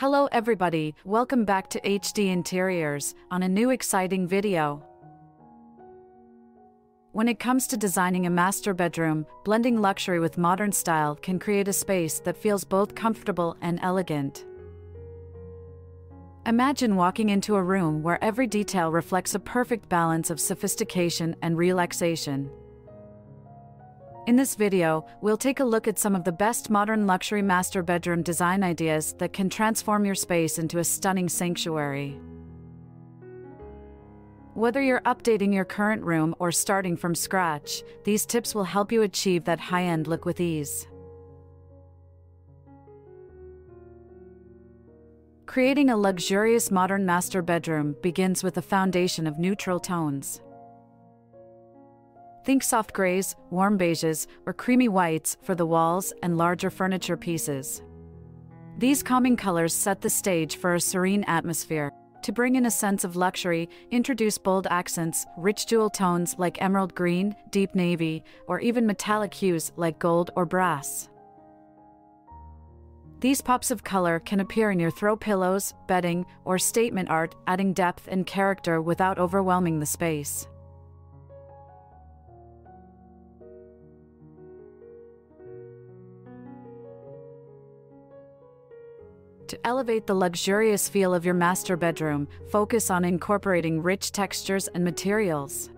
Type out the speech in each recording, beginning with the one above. Hello everybody, welcome back to HD Interiors, on a new exciting video. When it comes to designing a master bedroom, blending luxury with modern style can create a space that feels both comfortable and elegant. Imagine walking into a room where every detail reflects a perfect balance of sophistication and relaxation. In this video, we'll take a look at some of the best modern luxury master bedroom design ideas that can transform your space into a stunning sanctuary. Whether you're updating your current room or starting from scratch, these tips will help you achieve that high-end look with ease. Creating a luxurious modern master bedroom begins with a foundation of neutral tones. Think soft grays, warm beiges, or creamy whites for the walls and larger furniture pieces. These calming colors set the stage for a serene atmosphere. To bring in a sense of luxury, introduce bold accents, rich jewel tones like emerald green, deep navy, or even metallic hues like gold or brass. These pops of color can appear in your throw pillows, bedding, or statement art, adding depth and character without overwhelming the space. To elevate the luxurious feel of your master bedroom, focus on incorporating rich textures and materials.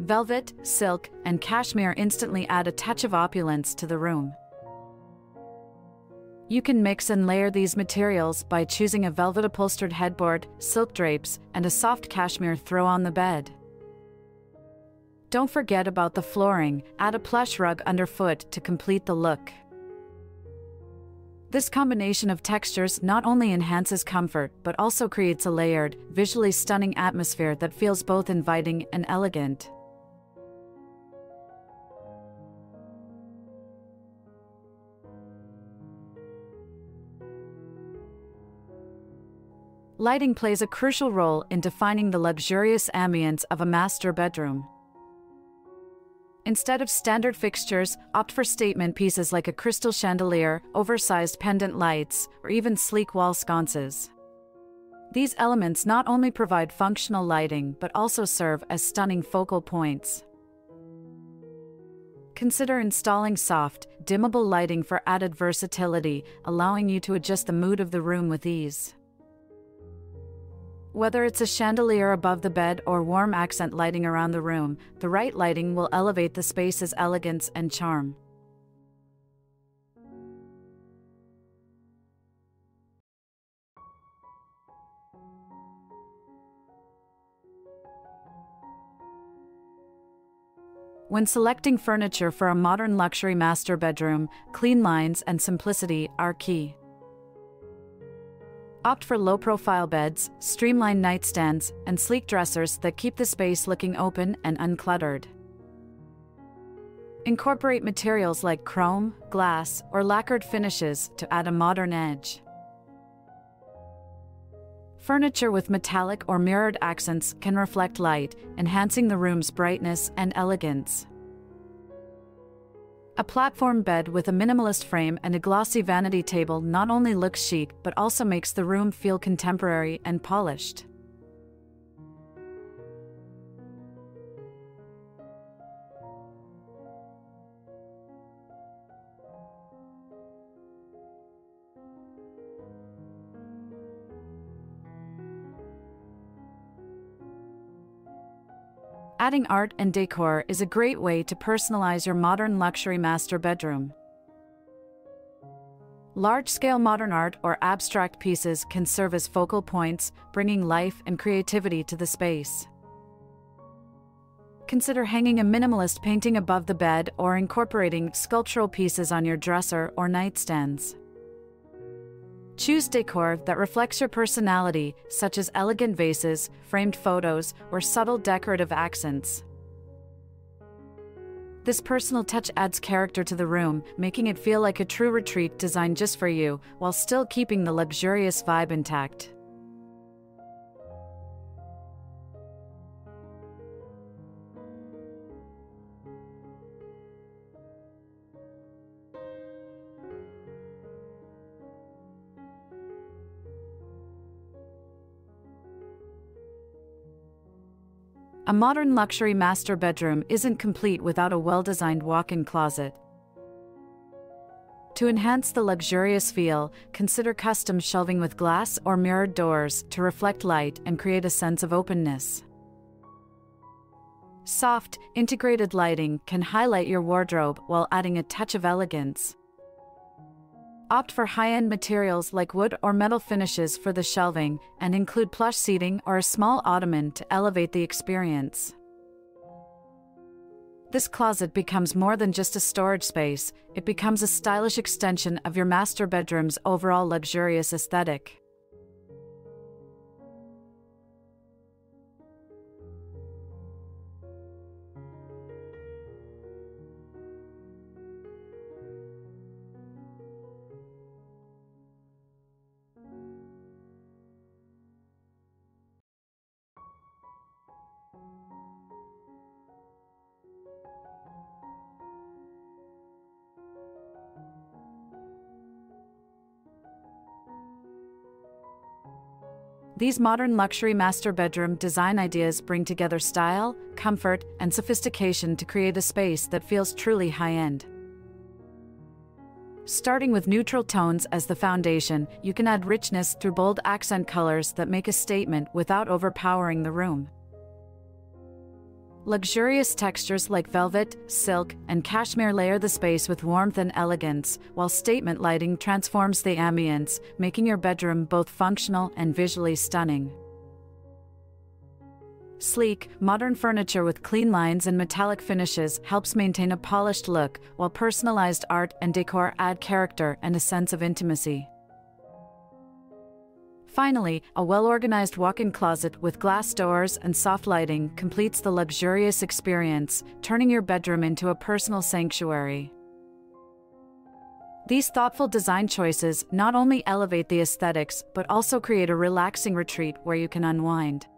Velvet, silk, and cashmere instantly add a touch of opulence to the room. You can mix and layer these materials by choosing a velvet upholstered headboard, silk drapes, and a soft cashmere throw on the bed. Don't forget about the flooring, add a plush rug underfoot to complete the look. This combination of textures not only enhances comfort but also creates a layered, visually stunning atmosphere that feels both inviting and elegant. Lighting plays a crucial role in defining the luxurious ambience of a master bedroom. Instead of standard fixtures, opt for statement pieces like a crystal chandelier, oversized pendant lights, or even sleek wall sconces. These elements not only provide functional lighting but also serve as stunning focal points. Consider installing soft, dimmable lighting for added versatility, allowing you to adjust the mood of the room with ease. Whether it's a chandelier above the bed or warm accent lighting around the room, the right lighting will elevate the space's elegance and charm. When selecting furniture for a modern luxury master bedroom, clean lines and simplicity are key. Opt for low-profile beds, streamlined nightstands, and sleek dressers that keep the space looking open and uncluttered. Incorporate materials like chrome, glass, or lacquered finishes to add a modern edge. Furniture with metallic or mirrored accents can reflect light, enhancing the room's brightness and elegance. A platform bed with a minimalist frame and a glossy vanity table not only looks chic but also makes the room feel contemporary and polished. Adding art and decor is a great way to personalize your modern luxury master bedroom. Large-scale modern art or abstract pieces can serve as focal points, bringing life and creativity to the space. Consider hanging a minimalist painting above the bed or incorporating sculptural pieces on your dresser or nightstands. Choose decor that reflects your personality, such as elegant vases, framed photos, or subtle decorative accents. This personal touch adds character to the room, making it feel like a true retreat designed just for you, while still keeping the luxurious vibe intact. A modern luxury master bedroom isn't complete without a well-designed walk-in closet. To enhance the luxurious feel, consider custom shelving with glass or mirrored doors to reflect light and create a sense of openness. Soft, integrated lighting can highlight your wardrobe while adding a touch of elegance. Opt for high-end materials like wood or metal finishes for the shelving, and include plush seating or a small ottoman to elevate the experience. This closet becomes more than just a storage space, it becomes a stylish extension of your master bedroom's overall luxurious aesthetic. These modern luxury master bedroom design ideas bring together style, comfort, and sophistication to create a space that feels truly high-end. Starting with neutral tones as the foundation, you can add richness through bold accent colors that make a statement without overpowering the room. Luxurious textures like velvet, silk, and cashmere layer the space with warmth and elegance, while statement lighting transforms the ambience, making your bedroom both functional and visually stunning. Sleek, modern furniture with clean lines and metallic finishes helps maintain a polished look, while personalized art and decor add character and a sense of intimacy. Finally, a well-organized walk-in closet with glass doors and soft lighting completes the luxurious experience, turning your bedroom into a personal sanctuary. These thoughtful design choices not only elevate the aesthetics but also create a relaxing retreat where you can unwind.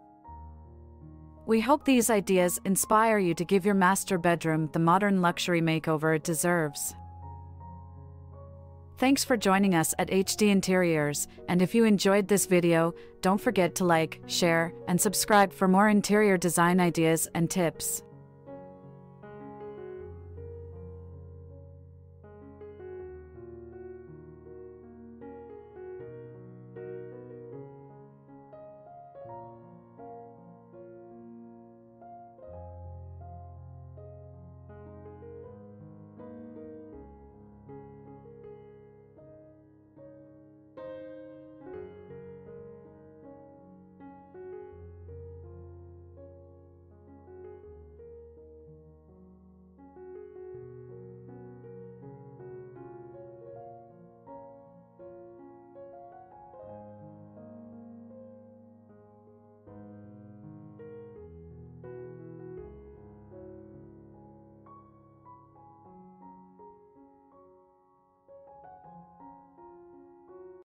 We hope these ideas inspire you to give your master bedroom the modern luxury makeover it deserves. Thanks for joining us at HD Interiors, and if you enjoyed this video, don't forget to like, share, and subscribe for more interior design ideas and tips.